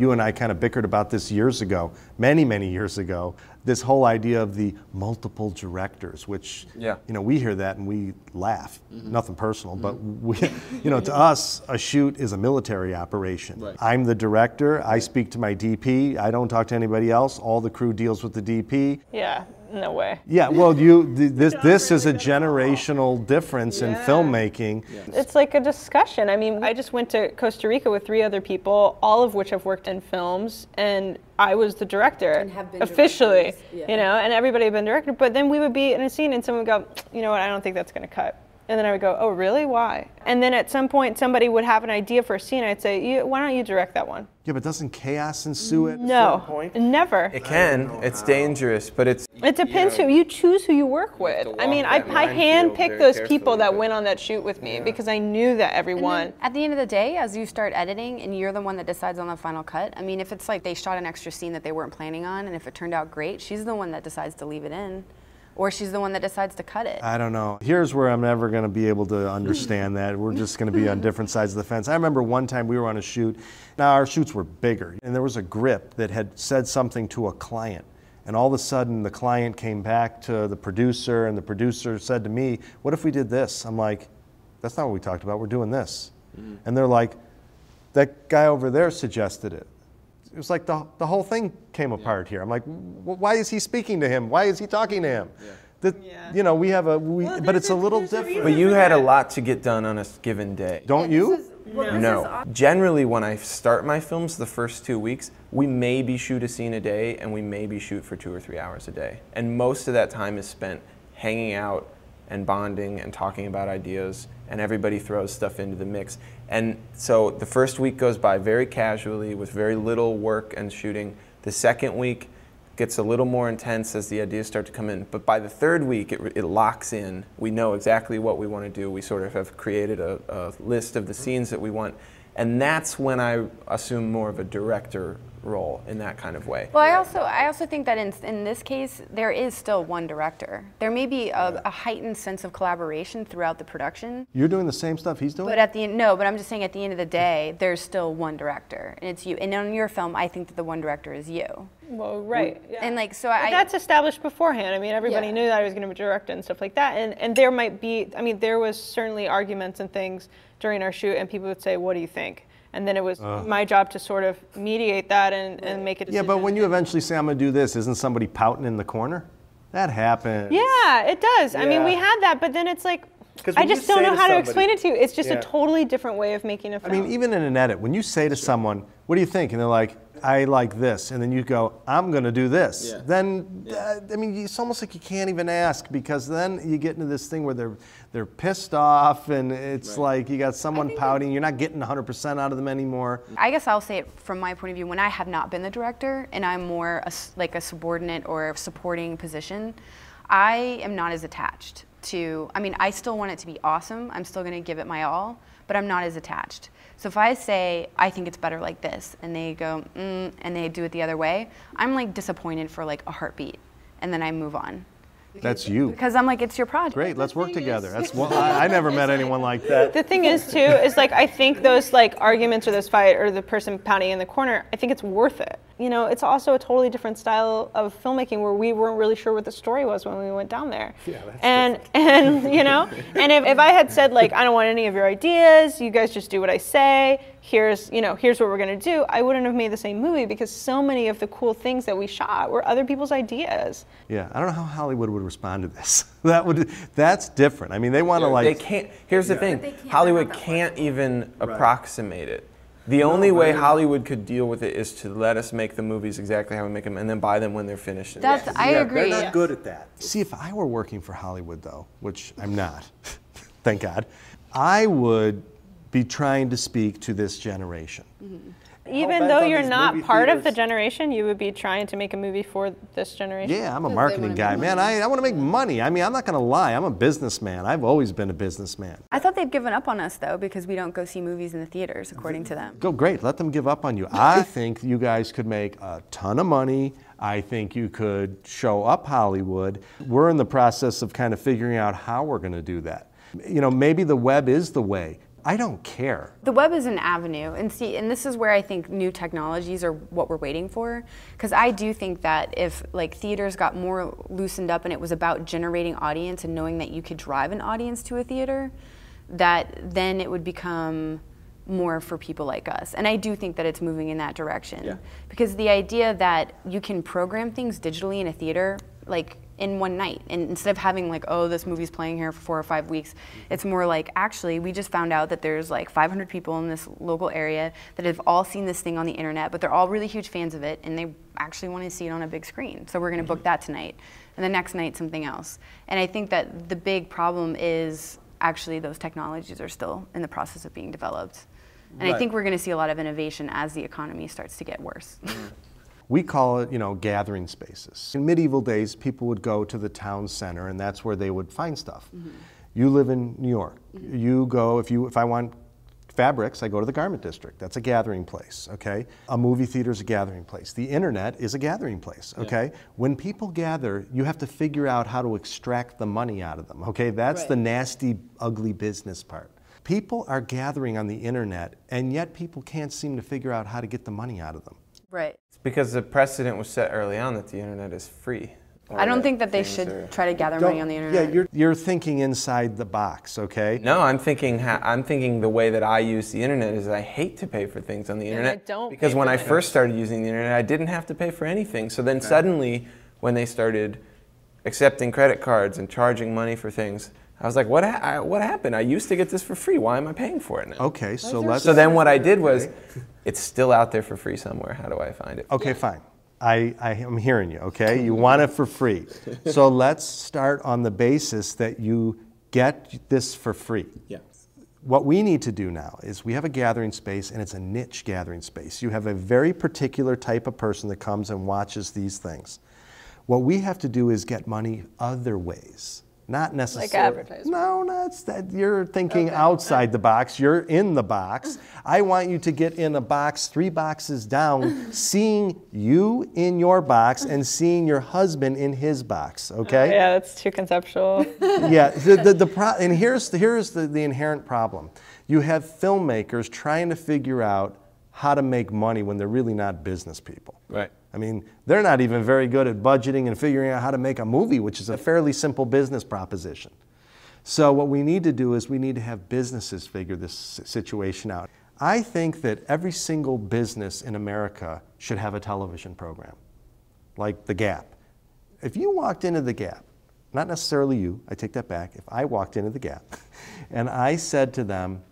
You and I kind of bickered about this years ago, many years ago, this whole idea of the multiple directors, which, you know, we hear that and we laugh, nothing personal, but we, you know, to us, a shoot is a military operation. Right. I'm the director, I speak to my DP, I don't talk to anybody else, all the crew deals with the DP. Yeah, no way. Yeah, well, this is a generational difference in filmmaking. Yeah. It's like a discussion. I mean, I just went to Costa Rica with 3 other people, all of which have worked in films, and I was the director, and have been officially, you know, and everybody had been director, but then we would be in a scene and someone would go, you know what, I don't think that's going to cut. And then I would go, oh, really? Why? And then at some point, somebody would have an idea for a scene. I'd say, why don't you direct that one? Yeah, but doesn't chaos ensue at a certain point? No, never. It can. It's dangerous, but it's... It depends who you choose who you work with. I mean, I handpicked those people that went on that shoot with me because I knew that everyone... At the end of the day, as you start editing and you're the one that decides on the final cut, I mean, if it's like they shot an extra scene that they weren't planning on and if it turned out great, she's the one that decides to leave it in. Or she's the one that decides to cut it. I don't know. Here's where I'm never going to be able to understand that. We're just going to be on different sides of the fence. I remember one time we were on a shoot. Now, our shoots were bigger. And there was a grip that had said something to a client. And all of a sudden, the client came back to the producer, and the producer said to me, what if we did this? I'm like, that's not what we talked about. We're doing this. And they're like, that guy over there suggested it. It was like the whole thing came apart here. I'm like, why is he speaking to him? Why is he talking to him? You know, we have a, well, but it's a little different. But you had a lot to get done on a given day. Don't you? No. Generally, when I start my films the first 2 weeks, we maybe shoot a scene a day and we maybe shoot for 2 or 3 hours a day. And most of that time is spent hanging out and bonding and talking about ideas, and everybody throws stuff into the mix. And so the first week goes by very casually with very little work and shooting. The second week gets a little more intense as the ideas start to come in. But by the third week, it locks in. We know exactly what we want to do. We sort of have created a list of the scenes that we want. And that's when I assume more of a director role in that kind of way. Well, I also think that in this case, there is still one director. There may be a heightened sense of collaboration throughout the production. You're doing the same stuff he's doing? But at the end, no, but I'm just saying at the end of the day, there's still one director, and it's you. And on your film, I think that the one director is you. Well, right. Yeah. And like, so but that's established beforehand. I mean, everybody knew that I was going to be directing and stuff like that. And there might be, I mean, there was certainly arguments and things during our shoot, and people would say, what do you think? And then it was my job to sort of mediate that and make a decision. Yeah, but when you eventually say, I'm going to do this, isn't somebody pouting in the corner? That happens. Yeah, it does. Yeah. I mean, we had that, but then it's like, I just don't know how to explain it to you. It's just a totally different way of making a film. I mean, even in an edit, when you say to someone, what do you think? And they're like, I like this. And then you go, I'm going to do this. Yeah. Then, I mean, it's almost like you can't even ask, because then you get into this thing where they're pissed off, and it's like you got someone pouting. You're not getting 100% out of them anymore. I guess I'll say it from my point of view. When I have not been the director and I'm more like a subordinate or supporting position, I am not as attached to, I mean, I still want it to be awesome. I'm still going to give it my all, but I'm not as attached. So if I say, I think it's better like this, and they go, and they do it the other way, I'm like disappointed for like a heartbeat, and then I move on. That's you. Because I'm like, it's your project. Great, let's work together. That's one, I never met anyone like that. The thing is, too, is like, I think those like arguments or this fight or the person pounding in the corner, I think it's worth it. You know, it's also a totally different style of filmmaking where we weren't really sure what the story was when we went down there. Yeah, that's and you know, and if I had said like, I don't want any of your ideas, you guys just do what I say, here's, you know, here's what we're gonna do, I wouldn't have made the same movie, because so many of the cool things that we shot were other people's ideas. Yeah, I don't know how Hollywood would respond to this. That's different. I mean, they wanna like... They can't, here's the thing, Hollywood can't even approximate it. The only way Hollywood could deal with it is to let us make the movies exactly how we make them and then buy them when they're finished. That's, I agree. They're not good at that. See, if I were working for Hollywood, though, which I'm not, thank God, I would be trying to speak to this generation. Even though you're not part of the generation, you would be trying to make a movie for this generation? Yeah, I'm a marketing guy. Man, I want to make money. I mean, I'm not going to lie. I'm a businessman. I've always been a businessman. I thought they'd given up on us, though, because we don't go see movies in the theaters, according to them. Go, great. Let them give up on you. I think you guys could make a ton of money. I think you could show up Hollywood. We're in the process of kind of figuring out how we're going to do that. You know, maybe the web is the way. I don't care. The web is an avenue, and see, and this is where I think new technologies are what we're waiting for, because I do think that if like theaters got more loosened up and it was about generating audience and knowing that you could drive an audience to a theater, that then it would become more for people like us. And I do think that it's moving in that direction. Yeah. Because the idea that you can program things digitally in a theater, like in one night, and instead of having like, oh, this movie's playing here for 4 or 5 weeks, it's more like, actually, we just found out that there's like 500 people in this local area that have all seen this thing on the internet, but they're all really huge fans of it, and they actually want to see it on a big screen. So we're gonna book that tonight, and the next night something else. And I think that the big problem is actually those technologies are still in the process of being developed. And right. I think we're gonna see a lot of innovation as the economy starts to get worse. We call it, you know, gathering spaces. In medieval days, people would go to the town center, and that's where they would find stuff. Mm-hmm. You live in New York. Mm-hmm. You go, if I want fabrics, I go to the garment district. That's a gathering place, okay? A movie theater is a gathering place. The internet is a gathering place, okay? Yeah. When people gather, you have to figure out how to extract the money out of them, okay? That's right. The nasty, ugly business part. People are gathering on the internet, and yet people can't seem to figure out how to get the money out of them. Right. It's because the precedent was set early on that the internet is free. I don't think that they should try to gather money on the internet. Yeah, you're thinking inside the box, okay? No, I'm thinking the way that I use the internet is I hate to pay for things on the internet. And I don't, because when I first started using the internet, I didn't have to pay for anything. So then suddenly, when they started accepting credit cards and charging money for things, I was like, what happened? I used to get this for free. Why am I paying for it now? Okay, so let's... So then what I did was, it's still out there for free somewhere. How do I find it? Okay, fine. I am hearing you, okay? You want it for free. So let's start on the basis that you get this for free. Yeah. What we need to do now is we have a gathering space, and it's a niche gathering space. You have a very particular type of person that comes and watches these things. What we have to do is get money other ways. Not necessarily. Like advertising. No, that's that. You're thinking outside the box. You're in the box. I want you to get in a box 3 boxes down, seeing you in your box and seeing your husband in his box. Okay. Oh, yeah, that's too conceptual. Yeah. And here's the inherent problem. You have filmmakers trying to figure out how to make money when they're really not business people. Right. I mean, they're not even very good at budgeting and figuring out how to make a movie, which is a fairly simple business proposition. So what we need to do is we need to have businesses figure this situation out. I think that every single business in America should have a television program, like The Gap. If you walked into The Gap, not necessarily you, I take that back, if I walked into The Gap and I said to them,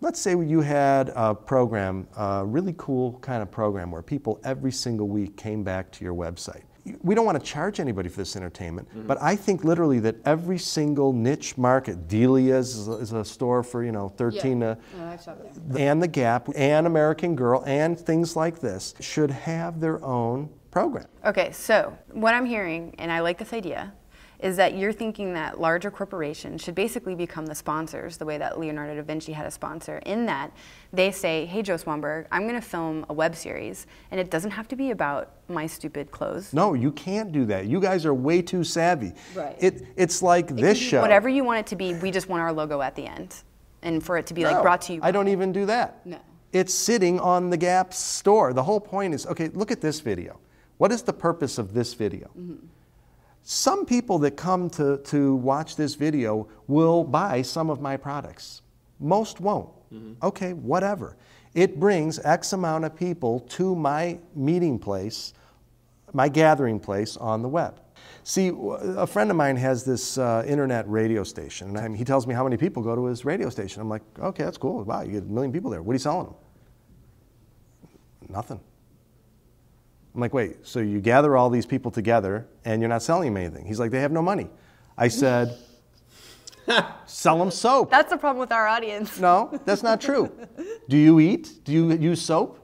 let's say you had a program, a really cool kind of program where people every single week came back to your website. We don't want to charge anybody for this entertainment, but I think literally that every single niche market, Delia's is a store for, you know, 13, and The Gap, and American Girl, and things like this should have their own program. Okay, so what I'm hearing, and I like this idea, is that you're thinking that larger corporations should basically become the sponsors, the way that Leonardo da Vinci had a sponsor, in that they say, hey, Joe Swanberg, I'm gonna film a web series, and it doesn't have to be about my stupid clothes. No, you can't do that. You guys are way too savvy. Right. It's like this show. Whatever you want it to be, we just want our logo at the end, and for it to be like brought to you. I don't even do that. No. It's sitting on the Gap store. The whole point is, okay, look at this video. What is the purpose of this video? Mm-hmm. Some people that come to watch this video will buy some of my products. Most won't. Mm-hmm. Okay, whatever. It brings X amount of people to my meeting place, my gathering place on the web. See, a friend of mine has this internet radio station, and he tells me how many people go to his radio station. I'm like, okay, that's cool. Wow, you get 1 million people there. What are you selling them? Nothing. I'm like, wait, so you gather all these people together and you're not selling them anything. He's like, they have no money. I said, sell them soap. That's the problem with our audience. No, that's not true. Do you eat? Do you use soap?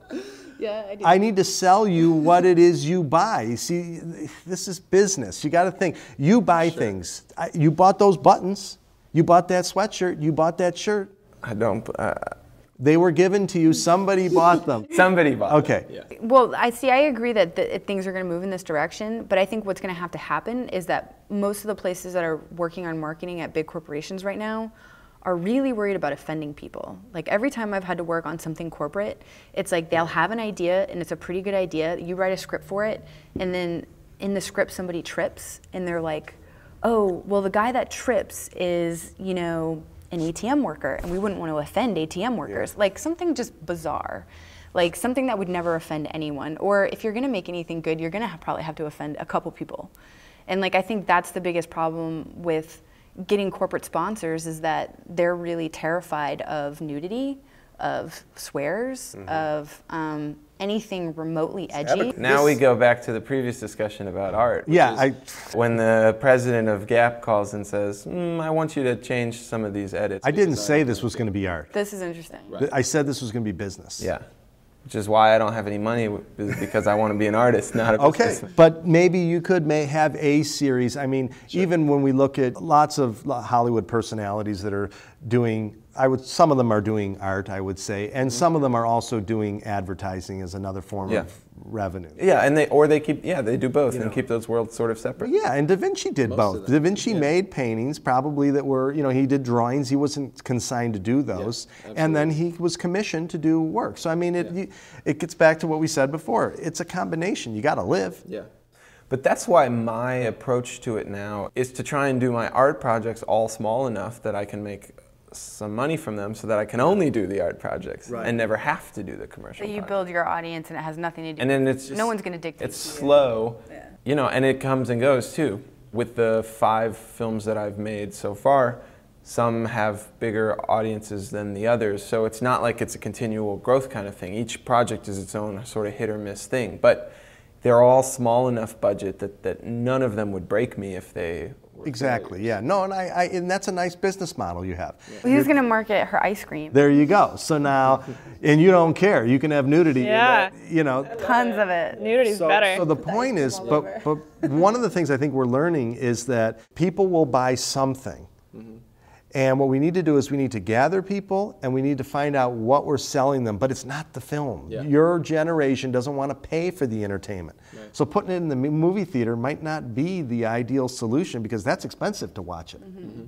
Yeah, I do. I need to sell you what it is you buy. You see, this is business. You got to think. You buy things. You bought those buttons. You bought that sweatshirt. You bought that shirt. I don't... They were given to you. Somebody bought them. Somebody bought them. Yeah. Well, I agree that things are going to move in this direction, but I think what's going to have to happen is that most of the places that are working on marketing at big corporations right now are really worried about offending people. Like every time I've had to work on something corporate, it's like they'll have an idea and it's a pretty good idea. You write a script for it, and then in the script somebody trips, and they're like, oh, well the guy that trips is, you know, an ATM worker, and we wouldn't want to offend ATM workers. Yeah. Like something just bizarre. Like something that would never offend anyone. Or if you're gonna make anything good, you're gonna probably have to offend a couple people. And like I think that's the biggest problem with getting corporate sponsors, is that they're really terrified of nudity, of swears, of anything remotely edgy. Now we go back to the previous discussion about art. Yeah. When the president of Gap calls and says, I want you to change some of these edits. I didn't say this was going to be art. This is interesting. Right. I said this was going to be business. Yeah. Which is why I don't have any money, is because I want to be an artist, not a businessman. Okay, but maybe you could have a series. I mean, sure. Even when we look at lots of Hollywood personalities that are doing, some of them are doing art, I would say, and some of them are also doing advertising as another form of revenue. Yeah, and they do both and keep those worlds sort of separate. Yeah, and Da Vinci did both. Da Vinci made paintings probably that were, you know, he did drawings. He wasn't consigned to do those, and then he was commissioned to do work. So I mean, it gets back to what we said before. It's a combination. You got to live. Yeah. But that's why my approach to it now is to try and do my art projects all small enough that I can make some money from them, so that I can only do the art projects and never have to do the commercial. So you build your audience, and it has nothing to do. And then it's just, no one's going to dictate. It's slow, you know, and it comes and goes too. With the 5 films that I've made so far, some have bigger audiences than the others. So it's not like it's a continual growth kind of thing. Each project is its own sort of hit or miss thing, but they're all small enough budget that none of them would break me if they. Exactly. Yeah. No, and and that's a nice business model you have. Yeah. Who's going to market her ice cream? There you go. So now, and you don't care. You can have nudity. Yeah. You know, tons of it. Nudity's better. So the point is, but one of the things I think we're learning is that people will buy something. And what we need to do is we need to gather people, and we need to find out what we're selling them, but it's not the film. Yeah. Your generation doesn't want to pay for the entertainment. Right. So putting it in the movie theater might not be the ideal solution, because that's expensive to watch it. Mm-hmm. Mm-hmm.